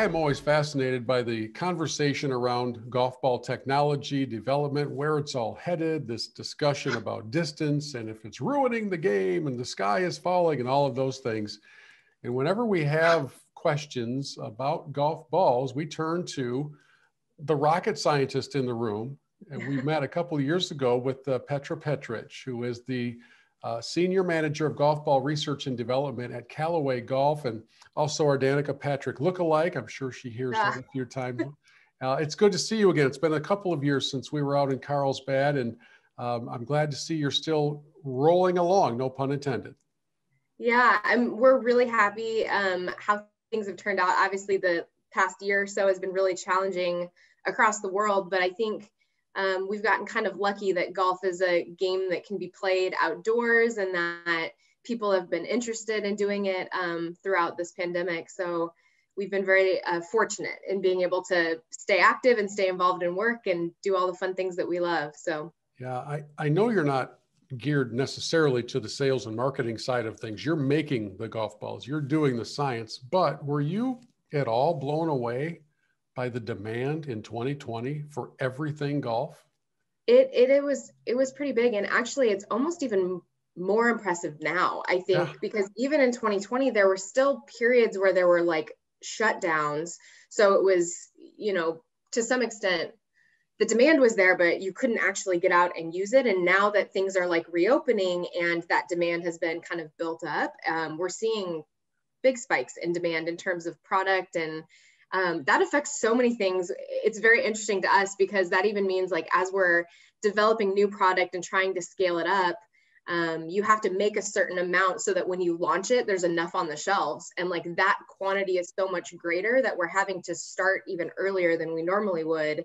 I am always fascinated by the conversation around golf ball technology development, where it's all headed, this discussion about distance and if it's ruining the game and the sky is falling and all of those things. And whenever we have questions about golf balls, we turn to the rocket scientist in the room. And we met a couple of years ago with Petra Petrich, who is the Senior Manager of Golf Ball Research and Development at Callaway Golf, and also our Danica Patrick lookalike. I'm sure she hears that a few times. It's good to see you again. It's been a couple of years since we were out in Carlsbad, and I'm glad to see you're still rolling along, no pun intended. Yeah, we're really happy how things have turned out. Obviously, the past year or so has been really challenging across the world, but I think we've gotten kind of lucky that golf is a game that can be played outdoors and that people have been interested in doing it throughout this pandemic. So we've been very fortunate in being able to stay active and stay involved in work and do all the fun things that we love. So yeah, I know you're not geared necessarily to the sales and marketing side of things. You're making the golf balls, you're doing the science, but were you at all blown away by the demand in 2020 for everything golf? It was pretty big, and actually it's almost even more impressive now, I think, because even in 2020 there were still periods where there were like shutdowns, so it was, you know, to some extent the demand was there, but you couldn't actually get out and use it. And now that things are like reopening and that demand has been kind of built up, we're seeing big spikes in demand in terms of product, and that affects so many things. It's very interesting to us because that even means like as we're developing new product and trying to scale it up, you have to make a certain amount so that when you launch it, there's enough on the shelves. And like that quantity is so much greater that we're having to start even earlier than we normally would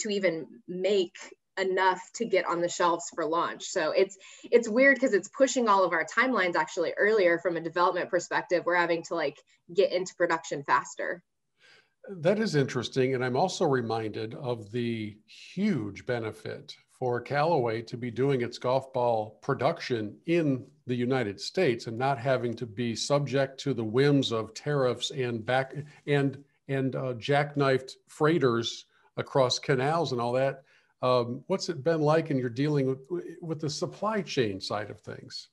to even make enough to get on the shelves for launch. So it's weird because it's pushing all of our timelines actually earlier from a development perspective. We're having to like get into production faster. That is interesting. And I'm also reminded of the huge benefit for Callaway to be doing its golf ball production in the United States and not having to be subject to the whims of tariffs and jackknifed freighters across canals and all that. What's it been like in your dealing with the supply chain side of things?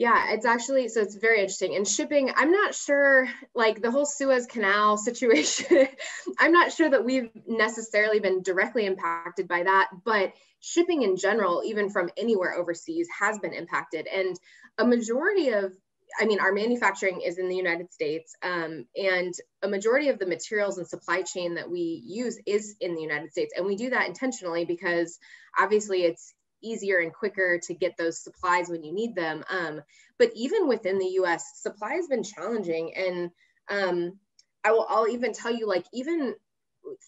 Yeah, it's actually, so it's very interesting. And shipping, I'm not sure, like the whole Suez Canal situation, I'm not sure that we've necessarily been directly impacted by that, but shipping in general, even from anywhere overseas, has been impacted. And a majority of, I mean, our manufacturing is in the United States, and a majority of the materials and supply chain that we use is in the United States. And we do that intentionally because obviously it's easier and quicker to get those supplies when you need them. But even within the US, supply has been challenging. And I'll even tell you, like, even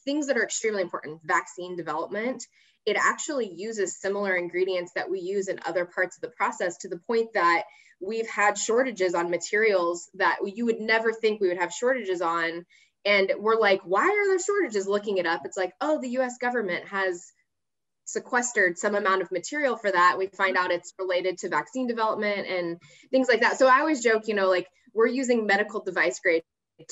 things that are extremely important, vaccine development, it actually uses similar ingredients that we use in other parts of the process, to the point that we've had shortages on materials that you would never think we would have shortages on. And we're like, why are there shortages? Looking it up, it's like, oh, the US government has sequestered some amount of material for that. We find out it's related to vaccine development and things like that. So I always joke, you know, like we're using medical device grade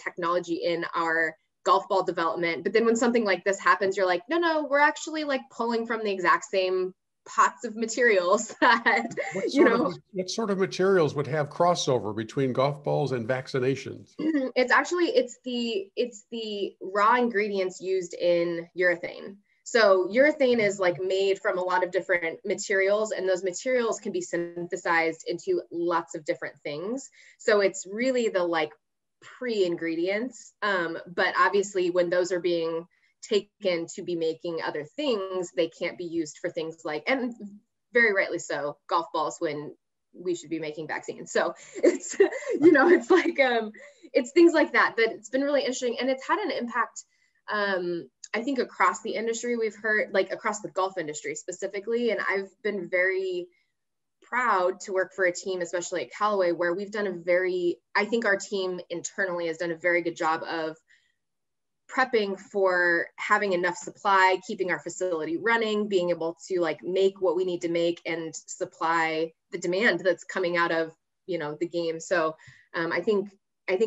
technology in our golf ball development. But then when something like this happens, you're like, no, we're actually like pulling from the exact same pots of materials that, you know. What sort of materials would have crossover between golf balls and vaccinations? It's actually, it's the raw ingredients used in urethane. So urethane is like made from a lot of different materials, and those materials can be synthesized into lots of different things. So it's really the like pre-ingredients, but obviously when those are being taken to be making other things, they can't be used for things like, and very rightly so, golf balls when we should be making vaccines. So it's, you know, it's like, it's things like that, but it's been really interesting, and it's had an impact, I think across the industry. We've heard, like across the golf industry specifically, and I've been very proud to work for a team, especially at Callaway, where we've done I think our team internally has done a very good job of prepping for having enough supply, keeping our facility running, being able to like make what we need to make and supply the demand that's coming out of, you know, the game. So I think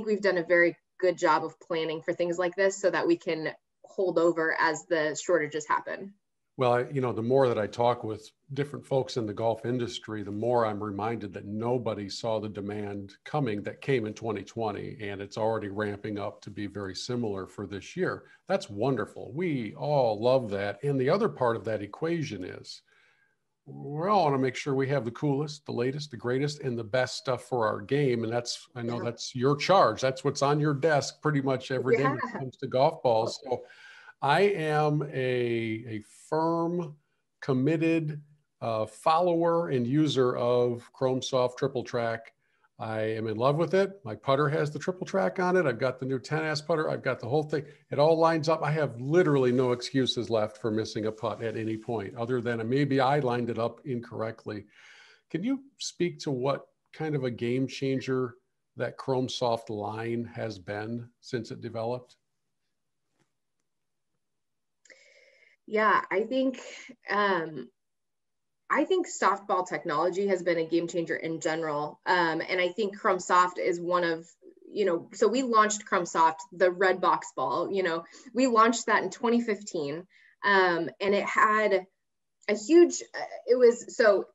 we've done a very good job of planning for things like this so that we can hold over as the shortages happen. Well, you know, the more that I talk with different folks in the golf industry, the more I'm reminded that nobody saw the demand coming that came in 2020, and it's already ramping up to be very similar for this year. That's wonderful. We all love that. And the other part of that equation is we all want to make sure we have the coolest, the latest, the greatest, and the best stuff for our game. And that's, I know that's your charge. That's what's on your desk pretty much every day when it comes to golf balls. So I am a firm, committed follower and user of ChromeSoft Triple Track. I am in love with it. My putter has the Triple Track on it. I've got the new 10 Ace putter. I've got the whole thing. It all lines up. I have literally no excuses left for missing a putt at any point other than maybe I lined it up incorrectly. Can you speak to what kind of a game changer that ChromeSoft line has been since it developed? Yeah, I think softball technology has been a game changer in general. And I think ChromeSoft is one of, you know, so we launched ChromeSoft, the red box ball, you know, we launched that in 2015. And it had a huge, so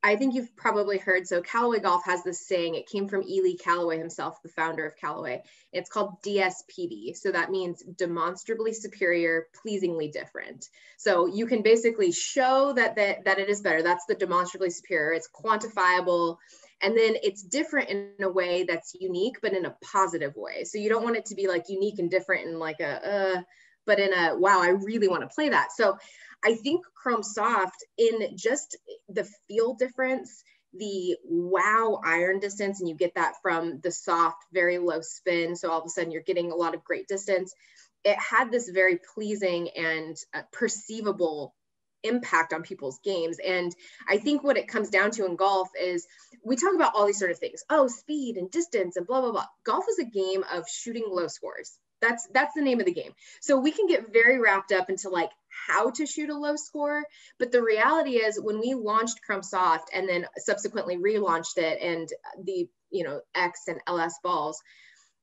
I think you've probably heard, so Callaway Golf has this saying, it came from Ely Callaway himself, the founder of Callaway. It's called DSPD. So that means demonstrably superior, pleasingly different. So you can basically show that it is better. That's the demonstrably superior. It's quantifiable. And then it's different in a way that's unique, but in a positive way. So you don't want it to be like unique and different and like but in a, wow, I really want to play that. So I think ChromeSoft, in just the feel difference, the wow iron distance, and you get that from the soft, very low spin. So all of a sudden you're getting a lot of great distance. It had this very pleasing and perceivable impact on people's games. And I think what it comes down to in golf is we talk about all these sort of things. Oh, speed and distance and blah, blah, blah. Golf is a game of shooting low scores. That's the name of the game. So we can get very wrapped up into like how to shoot a low score. But the reality is when we launched ChromeSoft and then subsequently relaunched it and the, you know, X and LS balls,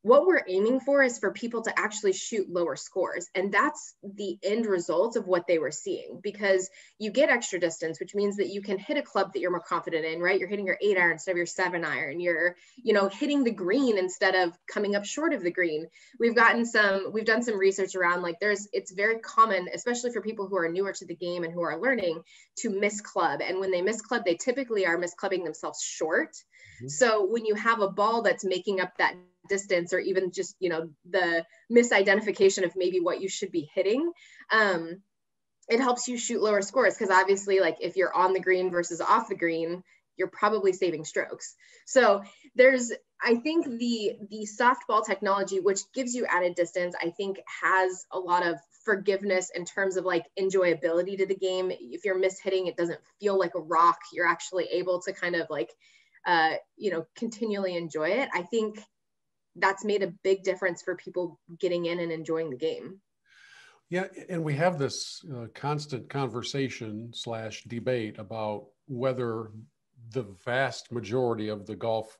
what we're aiming for is for people to actually shoot lower scores. And that's the end result of what they were seeing, because you get extra distance, which means that you can hit a club that you're more confident in, right? You're hitting your 8 iron instead of your 7 iron. You're, you know, hitting the green instead of coming up short of the green. We've done some research around like it's very common, especially for people who are newer to the game and who are learning, to miss club. And when they miss club, they typically are misclubbing themselves short. Mm-hmm. So when you have a ball that's making up that distance, or even just, you know, the misidentification of maybe what you should be hitting, it helps you shoot lower scores, because obviously, like, if you're on the green versus off the green, you're probably saving strokes. So there's, I think the softball technology, which gives you added distance, I think has a lot of forgiveness in terms of like enjoyability to the game. If you're mishitting, it doesn't feel like a rock. You're actually able to kind of like, you know, continually enjoy it. I think that's made a big difference for people getting in and enjoying the game. Yeah, and we have this constant conversation / debate about whether the vast majority of the golf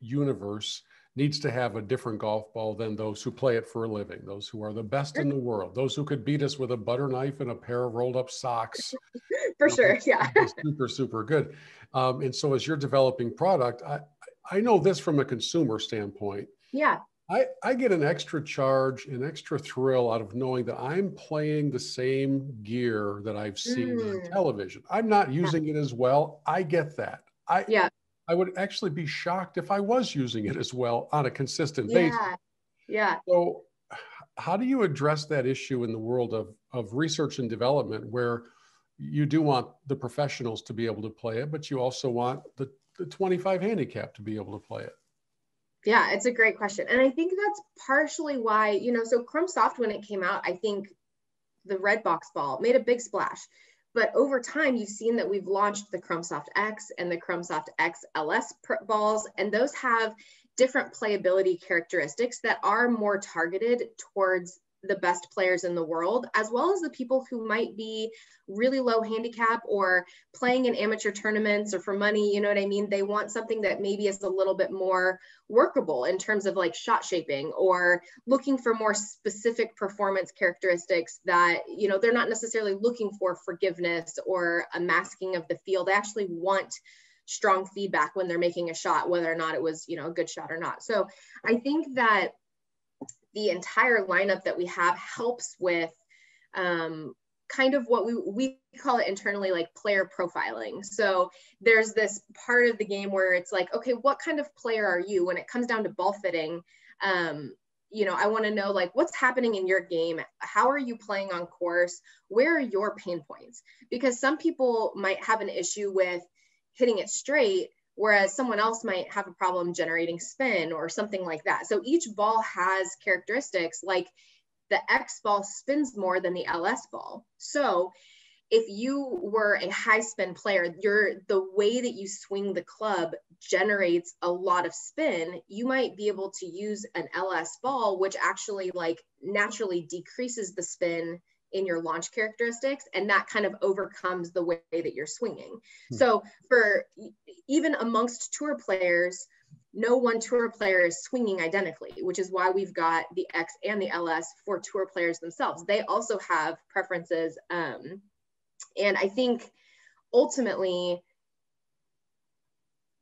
universe needs to have a different golf ball than those who play it for a living, those who are the best in the world, those who could beat us with a butter knife and a pair of rolled up socks. For sure, yeah. Super, super good. And so as you're developing product, I know this from a consumer standpoint. Yeah. I get an extra charge, an extra thrill out of knowing that I'm playing the same gear that I've seen on television. I'm not using it as well. I get that. I would actually be shocked if I was using it as well on a consistent basis. Yeah. So how do you address that issue in the world of research and development, where you do want the professionals to be able to play it, but you also want the 25 handicap to be able to play it? Yeah, it's a great question. And I think that's partially why, you know, so ChromeSoft, when it came out, I think the red box ball made a big splash. But over time, you've seen that we've launched the ChromeSoft X and the ChromeSoft X LS balls, and those have different playability characteristics that are more targeted towards the best players in the world, as well as the people who might be really low handicap or playing in amateur tournaments or for money, you know what I mean? They want something that maybe is a little bit more workable in terms of like shot shaping or looking for more specific performance characteristics that, you know, they're not necessarily looking for forgiveness or a masking of the field. They actually want strong feedback when they're making a shot, whether or not it was, you know, a good shot or not. So I think that the entire lineup that we have helps with kind of what we call it internally, like player profiling. So there's this part of the game where it's like, okay, what kind of player are you? When it comes down to ball fitting, you know, I want to know like what's happening in your game. How are you playing on course? Where are your pain points? Because some people might have an issue with hitting it straight, whereas someone else might have a problem generating spin or something like that. So each ball has characteristics, like the X ball spins more than the LS ball. So if you were a high spin player, the way that you swing the club generates a lot of spin. You might be able to use an LS ball, which actually like naturally decreases the spin in your launch characteristics, and that kind of overcomes the way that you're swinging. So for even amongst tour players, no one tour player is swinging identically, which is why we've got the X and the LS for tour players themselves. They also have preferences. And I think ultimately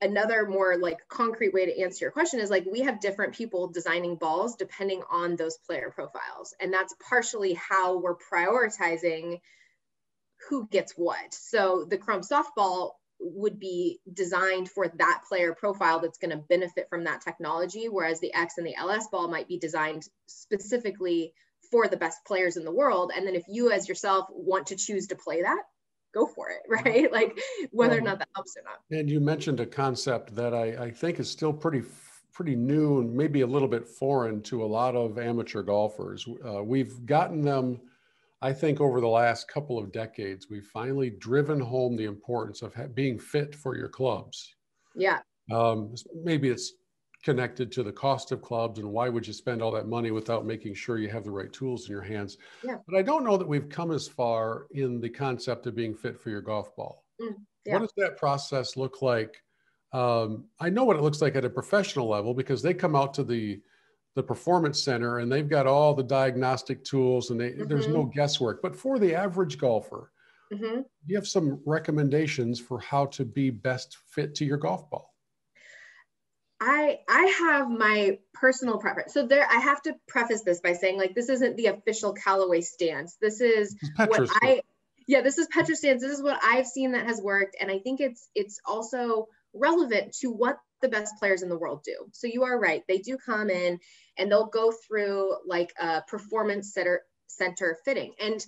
another more like concrete way to answer your question is like, we have different people designing balls depending on those player profiles. And that's partially how we're prioritizing who gets what. So the Chrome Soft ball would be designed for that player profile that's going to benefit from that technology, whereas the X and the LS ball might be designed specifically for the best players in the world. And then if you as yourself want to choose to play that, go for it, right? Like whether or not that helps or not. And you mentioned a concept that I think is still pretty new and maybe a little bit foreign to a lot of amateur golfers. We've gotten them, I think over the last couple of decades, we've finally driven home the importance of being fit for your clubs. Yeah. Maybe it's connected to the cost of clubs and why would you spend all that money without making sure you have the right tools in your hands. Yeah. But I don't know that we've come as far in the concept of being fit for your golf ball. Yeah. What does that process look like? I know what it looks like at a professional level because they come out to the performance center and they've got all the diagnostic tools and there's no guesswork. But for the average golfer, do you have some recommendations for how to be best fit to your golf ball? I have my personal preference. So I have to preface this by saying like, this isn't the official Callaway stance. This is what this is Petra's stance. This is what I've seen that has worked. And I think it's also relevant to what the best players in the world do. So you are right. They do come in and they'll go through like a performance center fitting. And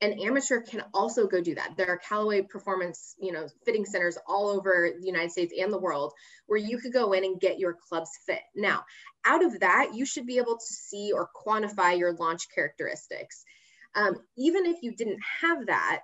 an amateur can also go do that. There are Callaway performance, you know, fitting centers all over the United States and the world where you could go in and get your clubs fit. Now, out of that, you should be able to see or quantify your launch characteristics. Even if you didn't have that,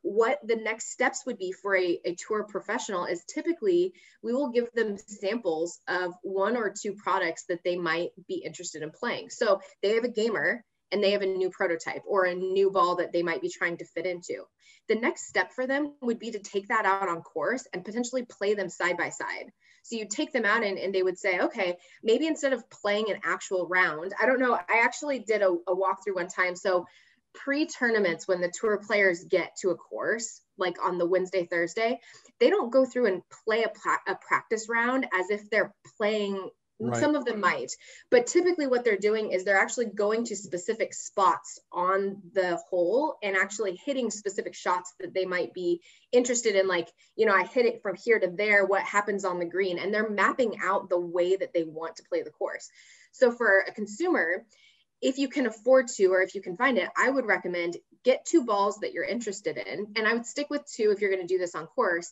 what the next steps would be for a tour professional is typically we will give them samples of one or two products that they might be interested in playing. So they have a gamer, and they have a new prototype or a new ball that they might be trying to fit into. The next step for them would be to take that out on course and potentially play them side by side. So you take them out and they would say, okay, maybe instead of playing an actual round, I don't know, I actually did a walkthrough one time. So pre-tournaments, when the tour players get to a course, like on the Wednesday, Thursday, they don't go through and play a practice round as if they're playing. Right. Some of them might, but typically what they're doing is they're actually going to specific spots on the hole and actually hitting specific shots that they might be interested in. Like, you know, I hit it from here to there, what happens on the green, and they're mapping out the way that they want to play the course. So for a consumer, if you can afford to, or if you can find it, I would recommend get two balls that you're interested in. And I would stick with two if you're going to do this on course.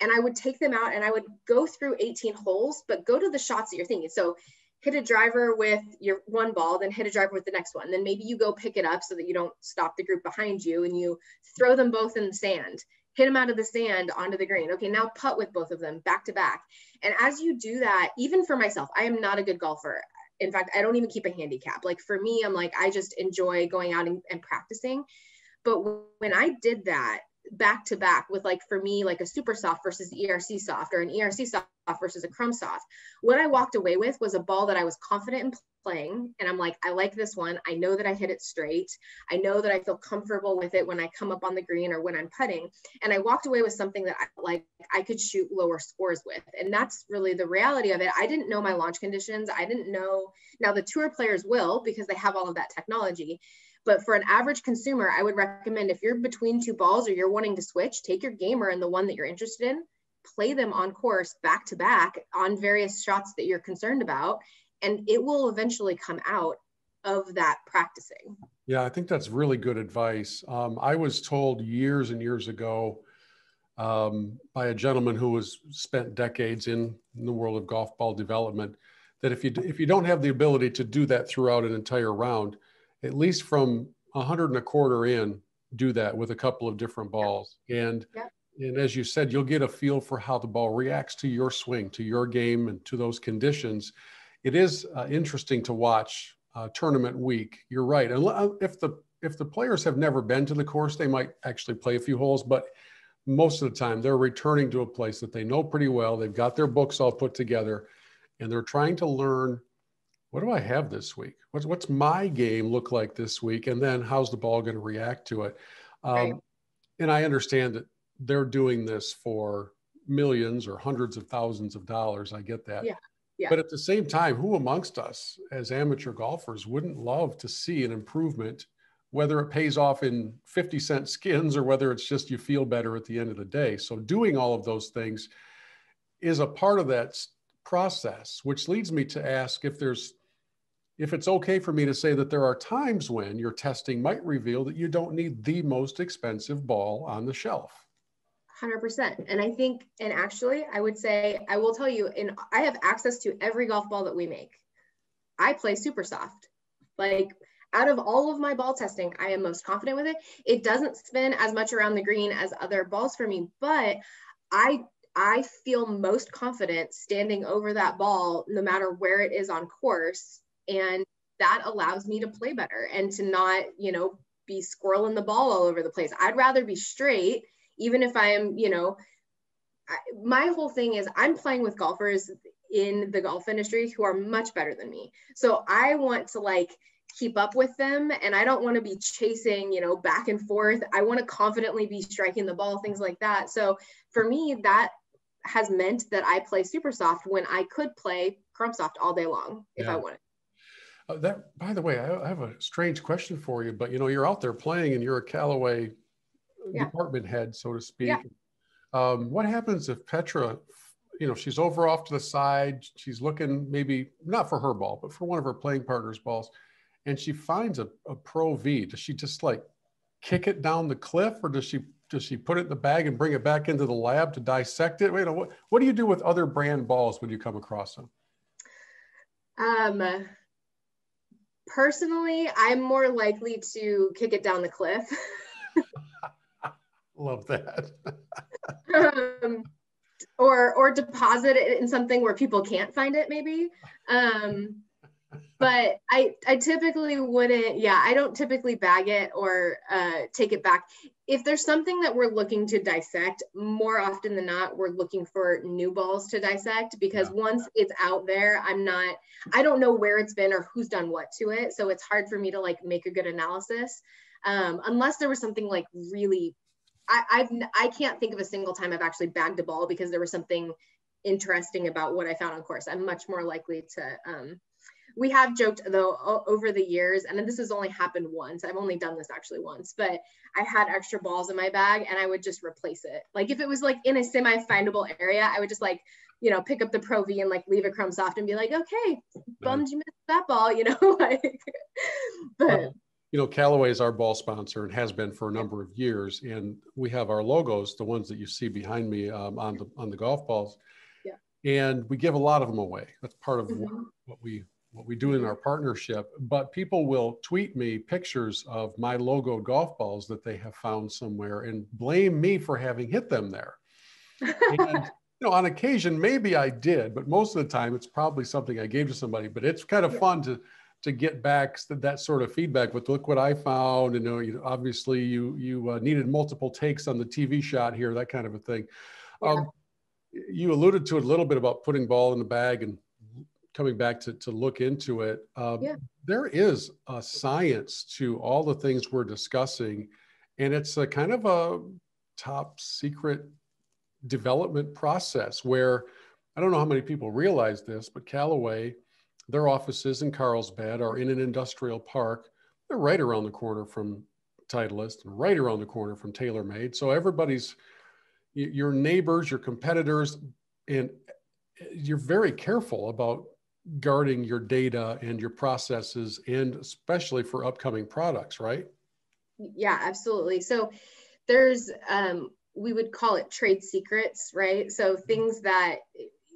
And I would take them out and I would go through 18 holes, but go to the shots that you're thinking. So hit a driver with your one ball, then hit a driver with the next one. Then maybe you go pick it up so that you don't stop the group behind you and you throw them both in the sand, hit them out of the sand onto the green. Okay, now putt with both of them back to back. And as you do that, even for myself, I am not a good golfer. in fact, I don't even keep a handicap. Like for me, I'm like, I just enjoy going out and practicing. But when I did that back to back with, like, for me, like a super soft versus ERC soft, or an ERC soft versus a Chrome soft, what I walked away with was a ball that I was confident in playing. And I'm like, I like this one. I know that I hit it straight. I know that I feel comfortable with it when I come up on the green or when I'm putting. And I walked away with something that I could shoot lower scores with. And that's really the reality of it. I didn't know my launch conditions. I didn't know. Now the tour players will, because they have all of that technology. But for an average consumer, I would recommend, if you're between two balls or you're wanting to switch, take your gamer and the one that you're interested in, play them on course back to back on various shots that you're concerned about, and it will eventually come out of that practicing. Yeah, I think that's really good advice. I was told years and years ago by a gentleman who has spent decades in the world of golf ball development, that if you don't have the ability to do that throughout an entire round, at least from 125 in, do that with a couple of different balls. And as you said, you'll get a feel for how the ball reacts to your swing, to your game, and to those conditions. It is interesting to watch tournament week. You're right. And if the players have never been to the course, they might actually play a few holes, but most of the time they're returning to a place that they know pretty well. They've got their books all put together and they're trying to learn, what do I have this week? What's my game look like this week? And then how's the ball going to react to it? Right. And I understand that they're doing this for millions or hundreds of thousands of dollars. I get that. Yeah. Yeah. But at the same time, who amongst us as amateur golfers wouldn't love to see an improvement, whether it pays off in 50-cent skins or whether it's just you feel better at the end of the day? So doing all of those things is a part of that process, which leads me to ask if it's okay for me to say that there are times when your testing might reveal that you don't need the most expensive ball on the shelf. 100%. And I think, and actually I would say, I will tell you, and I have access to every golf ball that we make. I play super soft. Like, out of all of my ball testing, I am most confident with it. It doesn't spin as much around the green as other balls for me, but I feel most confident standing over that ball, no matter where it is on course. And that allows me to play better and to not, be squirreling the ball all over the place. I'd rather be straight, even if I am, my whole thing is I'm playing with golfers in the golf industry who are much better than me. So I want to keep up with them. And I don't want to be chasing, back and forth. I want to confidently be striking the ball, things like that. So for me, that has meant that I play super soft when I could play Chrome Soft all day long if I wanted. That, by the way, I have a strange question for you, but you're out there playing and you're a Callaway department head, so to speak. Yeah. What happens if Petra, she's over off to the side, she's looking maybe not for her ball, but for one of her playing partner's balls, and she finds a Pro V? Does she just kick it down the cliff, or does she put it in the bag and bring it back into the lab to dissect it? What do you do with other brand balls when you come across them? Personally, I'm more likely to kick it down the cliff. Love that. Or deposit it in something where people can't find it, maybe. But I typically wouldn't. Yeah, I don't typically bag it or take it back. If there's something that we're looking to dissect, more often than not, we're looking for new balls to dissect, because once it's out there, I don't know where it's been or who's done what to it. So it's hard for me to make a good analysis, unless there was something really, I can't think of a single time I've actually bagged a ball because there was something interesting about what I found on course. I'm much more likely to, we have joked though over the years, and this has only happened once. I've only done this actually once, but I had extra balls in my bag and I would just replace it. If it was in a semi-findable area, I would just pick up the Pro V and leave a Chrome Soft and be like, okay, bummed you missed that ball, but. Callaway is our ball sponsor and has been for a number of years. And we have our logos, the ones that you see behind me on the golf balls. Yeah. And we give a lot of them away. That's part of what we do in our partnership, but people will tweet me pictures of my logo golf balls that they have found somewhere and blame me for having hit them there. And you know, on occasion, maybe I did, but most of the time it's probably something I gave to somebody, but it's kind of fun to get back that sort of feedback with, look what I found, and you know, obviously you needed multiple takes on the TV shot here, that kind of a thing. Yeah. You alluded to it a little bit about putting ball in the bag and coming back to look into it. There is a science to all the things we're discussing, and it's a kind of a top secret development process where, I don't know how many people realize this, but Callaway, their offices in Carlsbad are in an industrial park. They're right around the corner from Titleist and right around the corner from TaylorMade. So everybody's, your neighbors, your competitors, and you're very careful about guarding your data and your processes, and especially for upcoming products, right? Yeah, absolutely. So there's, we would call it trade secrets, right? So things that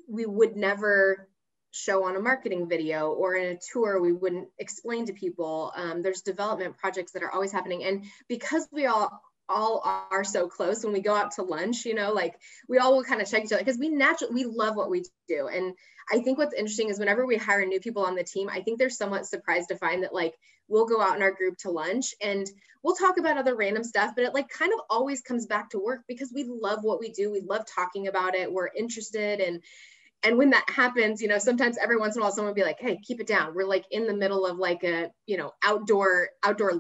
we would never show on a marketing video or in a tour, we wouldn't explain to people. There's development projects that are always happening. And because we all are so close, when we go out to lunch, you know, like we all will kind of check each other because we love what we do. And I think what's interesting is whenever we hire new people on the team, I think they're somewhat surprised to find that, like, we'll go out in our group to lunch and we'll talk about other random stuff, but it like kind of always comes back to work because we love what we do. We love talking about it. We're interested. And when that happens, you know, sometimes every once in a while, someone will be like, hey, keep it down. We're like in the middle of like a, you know, outdoor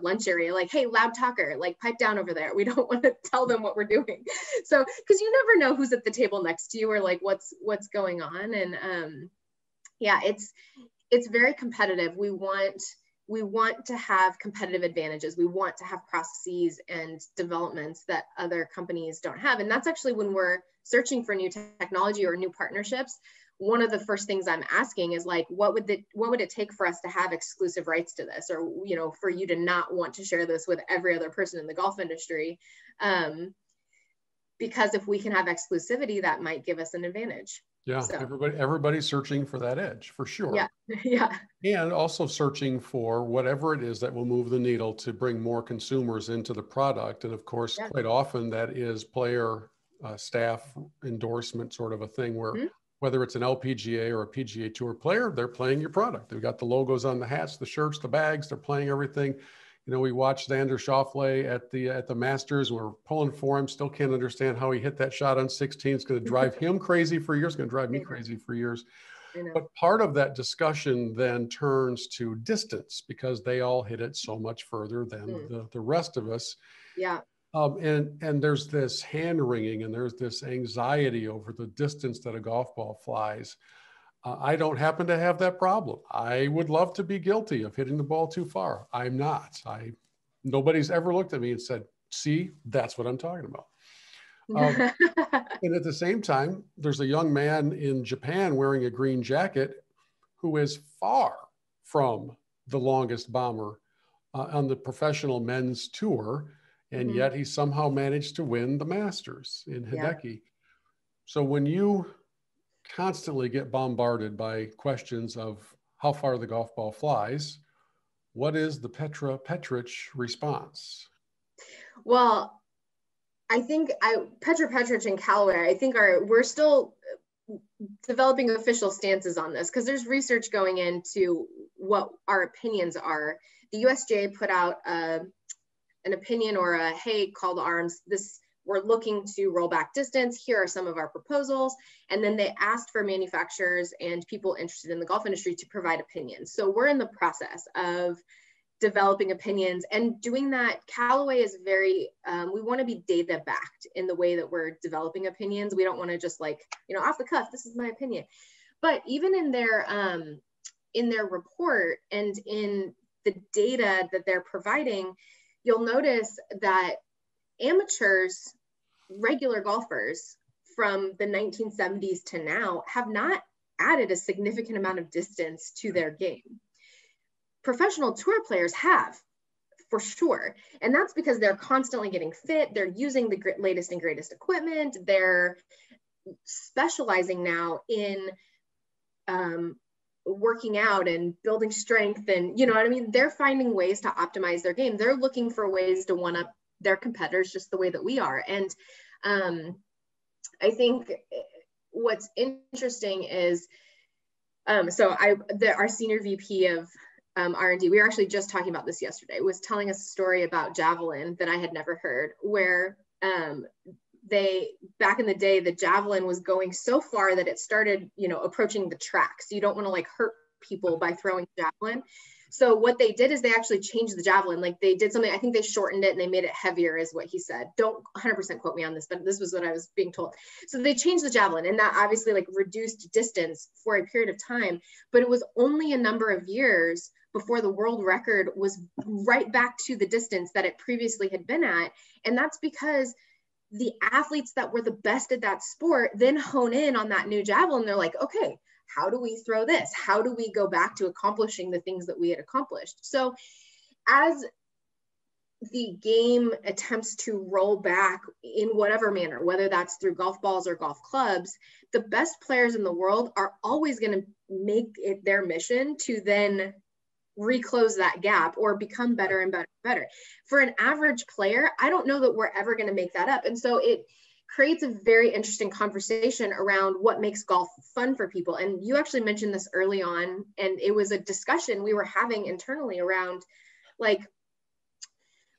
lunch area. Like, hey, loud talker, like pipe down over there. We don't want to tell them what we're doing. So, cause you never know who's at the table next to you or like what's going on. And yeah, it's very competitive. We want to have competitive advantages. We want to have processes and developments that other companies don't have. And that's actually when we're searching for new technology or new partnerships, one of the first things I'm asking is like, what would it take for us to have exclusive rights to this? Or, you know, for you to not want to share this with every other person in the golf industry? Because if we can have exclusivity, that might give us an advantage. Yeah, so. Everybody's searching for that edge, for sure. Yeah, yeah. And also searching for whatever it is that will move the needle to bring more consumers into the product. And of course, quite often that is player staff endorsement sort of a thing where whether it's an LPGA or a PGA Tour player, they're playing your product. They've got the logos on the hats, the shirts, the bags, they're playing everything. You know, we watched Xander Schauffele at the Masters. We're pulling for him. Still can't understand how he hit that shot on 16. It's going to drive him crazy for years. It's going to drive me crazy for years. But part of that discussion then turns to distance because they all hit it so much further than the rest of us. Yeah. And there's this hand wringing and there's this anxiety over the distance that a golf ball flies. I don't happen to have that problem. I would love to be guilty of hitting the ball too far. I'm not. Nobody's ever looked at me and said, see, that's what I'm talking about. And at the same time, there's a young man in Japan wearing a green jacket who is far from the longest bomber on the professional men's tour. And yet he somehow managed to win the Masters in Hideki. Yeah. So when you constantly get bombarded by questions of how far the golf ball flies, what is the Petra Petrich response? Well, I think Petra Petrich and Callaway, I think we're still developing official stances on this because there's research going into what our opinions are. The USGA put out an opinion or a, hey, call to arms, we're looking to roll back distance. Here are some of our proposals. And then they asked for manufacturers and people interested in the golf industry to provide opinions. So we're in the process of developing opinions and doing that. Callaway is very, we want to be data backed in the way that we're developing opinions. We don't want to just like, you know, off the cuff, this is my opinion. But even in their report and in the data that they're providing, you'll notice that amateurs, regular golfers from the 1970s to now have not added a significant amount of distance to their game. Professional tour players have, for sure. And that's because they're constantly getting fit. They're using the latest and greatest equipment. They're specializing now in working out and building strength. And you know what I mean? They're finding ways to optimize their game. They're looking for ways to one-up their competitors just the way that we are. And I think what's interesting is, our senior VP of R&D, we were actually just talking about this yesterday, was telling us a story about javelin that I had never heard, where back in the day, the javelin was going so far that it started, approaching the track. So you don't want to hurt people by throwing javelin. So what they did is they actually changed the javelin. They did something, I think they shortened it and they made it heavier is what he said. Don't 100% quote me on this, but this was what I was being told. So they changed the javelin, and that obviously reduced distance for a period of time, but it was only a number of years before the world record was right back to the distance that it previously had been at. And that's because the athletes that were the best at that sport then hone in on that new javelin. They're like, okay, how do we throw this? How do we go back to accomplishing the things that we had accomplished? So as the game attempts to roll back in whatever manner, whether that's through golf balls or golf clubs, the best players in the world are always going to make it their mission to then reclose that gap or become better and better and better. For an average player, I don't know that we're ever going to make that up. And so it creates a very interesting conversation around what makes golf fun for people. And you actually mentioned this early on, and it was a discussion we were having internally around,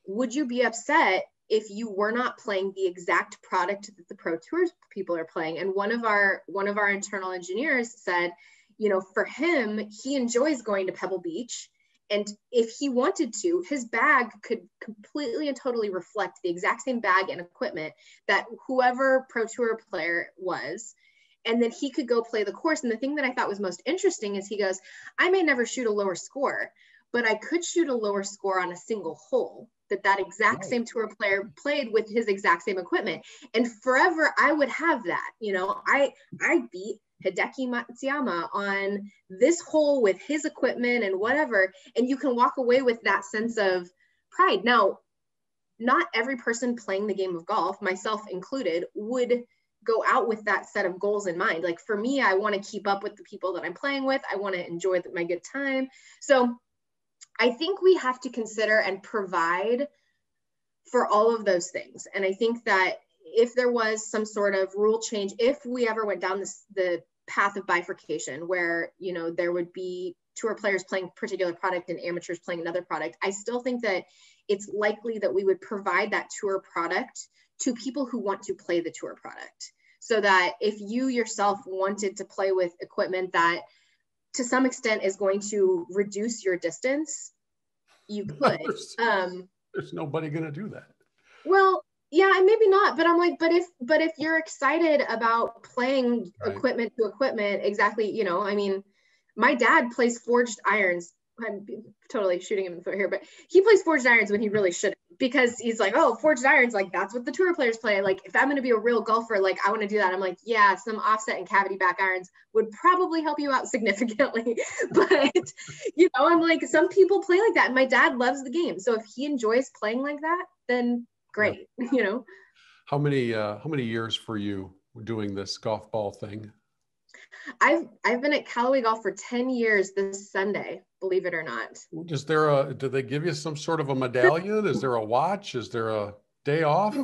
would you be upset if you were not playing the exact product that the Pro Tour people are playing? And one of our internal engineers said, for him, he enjoys going to Pebble Beach. And if he wanted to, his bag could completely and totally reflect the exact same bag and equipment that whoever Pro Tour player was. And then he could go play the course. And the thing that I thought was most interesting is he goes, I may never shoot a lower score, but I could shoot a lower score on a single hole that exact right. same tour player played with his exact same equipment. And forever I would have that. I beat Hideki Matsuyama on this hole with his equipment and whatever, and you can walk away with that sense of pride. Now, not every person playing the game of golf, myself included, would go out with that set of goals in mind. For me, I want to keep up with the people that I'm playing with. I want to enjoy my good time. So I think we have to consider and provide for all of those things. And I think that if there was some sort of rule change, if we ever went down the path of bifurcation where, there would be tour players playing particular product and amateurs playing another product, I still think that it's likely that we would provide that tour product to people who want to play the tour product. So that if you yourself wanted to play with equipment that to some extent is going to reduce your distance, you could. There's nobody going to do that. Well, yeah, and maybe not, but I'm like, but if you're excited about playing right. equipment to equipment, exactly, my dad plays forged irons. I'm totally shooting him in the foot here, but he plays forged irons when he really shouldn't, because he's like, oh, forged irons, that's what the tour players play. If I'm going to be a real golfer, I want to do that. I'm like, yeah, some offset and cavity back irons would probably help you out significantly. But, I'm like, some people play like that. And my dad loves the game. So if he enjoys playing like that, then great, yeah. How many years for you doing this golf ball thing? I've been at Callaway Golf for 10 years this Sunday, believe it or not. Is there do they give you some sort of a medallion? Is there a watch? Is there a day off?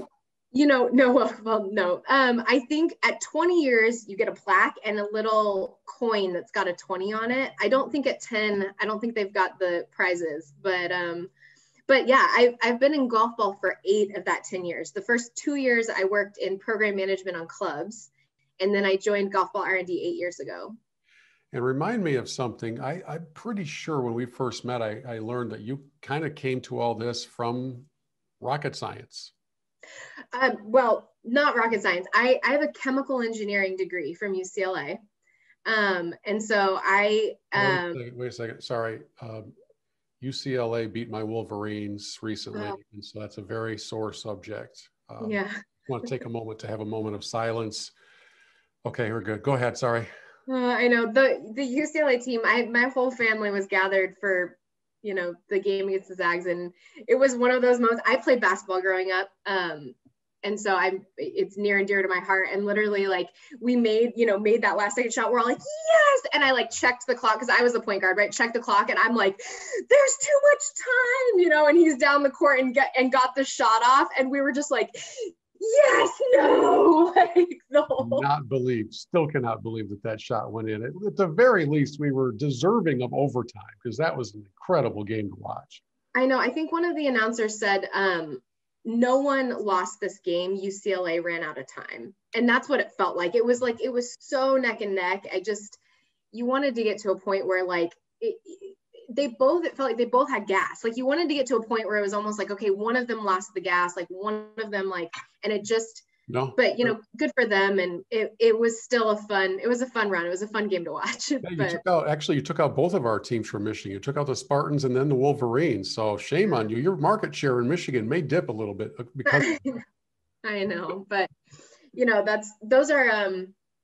No. I think at 20 years, you get a plaque and a little coin that's got a 20 on it. I don't think at 10, I don't think they've got the prizes, but yeah, I've been in golf ball for 8 of that 10 years. The first 2 years I worked in program management on clubs. And then I joined Golf Ball R&D 8 years ago. And remind me of something. I'm pretty sure when we first met, I learned that you kind of came to all this from rocket science. Well, not rocket science. I have a chemical engineering degree from UCLA. And so I... Wait a second. Sorry. UCLA beat my Wolverines recently. Oh. And so that's a very sore subject. Yeah. I want to take a moment to have a moment of silence. Okay, we're good. Go ahead. Sorry. I know the UCLA team. My whole family was gathered for, the game against the Zags, and it was one of those moments. I played basketball growing up, and so it's near and dear to my heart. And literally, we made that last second shot. We're all like, yes! And I checked the clock because I was the point guard, right? Checked the clock, and I'm like, there's too much time, And he's down the court and got the shot off, and we were just like, yes, no. no, like, no. Not believe, still cannot believe that that shot went in. At the very least, we were deserving of overtime because that was an incredible game to watch. I know. I think one of the announcers said, no one lost this game. UCLA ran out of time. And that's what it felt like. It was like, it was so neck and neck. I just, you wanted to get to a point where like, it felt like they both had gas. Like you wanted to get to a point where it was almost like, okay, one of them lost the gas, like one of them, like, and it just, no, but you know, good for them. And it was still it was a fun round. It was a fun game to watch. Yeah, but you took out both of our teams from Michigan. You took out the Spartans and then the Wolverines. So shame on you. Your market share in Michigan may dip a little bit because I know, but you know, those are,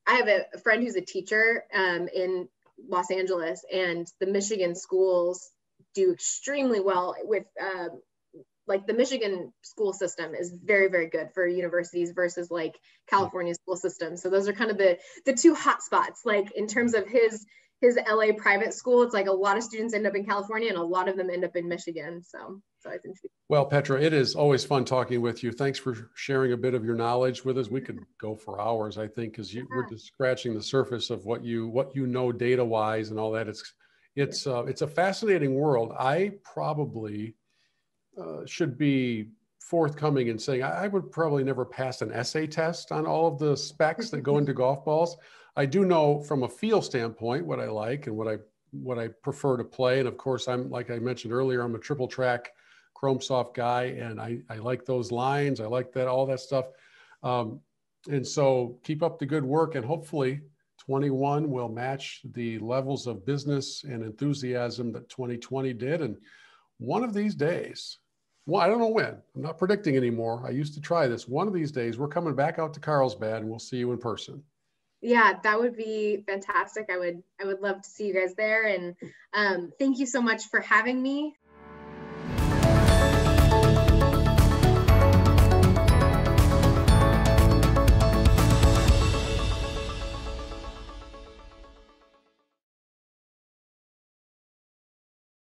I have a friend who's a teacher in Los Angeles, and the Michigan schools do extremely well with, like the Michigan school system is very, very good for universities versus like California school system. So those are kind of the two hot spots, like in terms of his LA private school. It's like a lot of students end up in California and a lot of them end up in Michigan. So I think. Well, Petra, it is always fun talking with you. Thanks for sharing a bit of your knowledge with us. We could go for hours, I think, because we're just scratching the surface of what you know data-wise and all that. It's a fascinating world. I probably should be forthcoming in saying I would probably never pass an essay test on all of the specs that go into golf balls. I do know from a feel standpoint what I like and what I prefer to play. And of course, like I mentioned earlier, I'm a Triple Track Chrome Soft guy, and I like those lines. I like all that stuff. And so keep up the good work, and hopefully 21 will match the levels of business and enthusiasm that 2020 did. And one of these days, well, I don't know when, I'm not predicting anymore. I used to try this. One of these days, we're coming back out to Carlsbad and we'll see you in person. Yeah, that would be fantastic. I would love to see you guys there. And thank you so much for having me.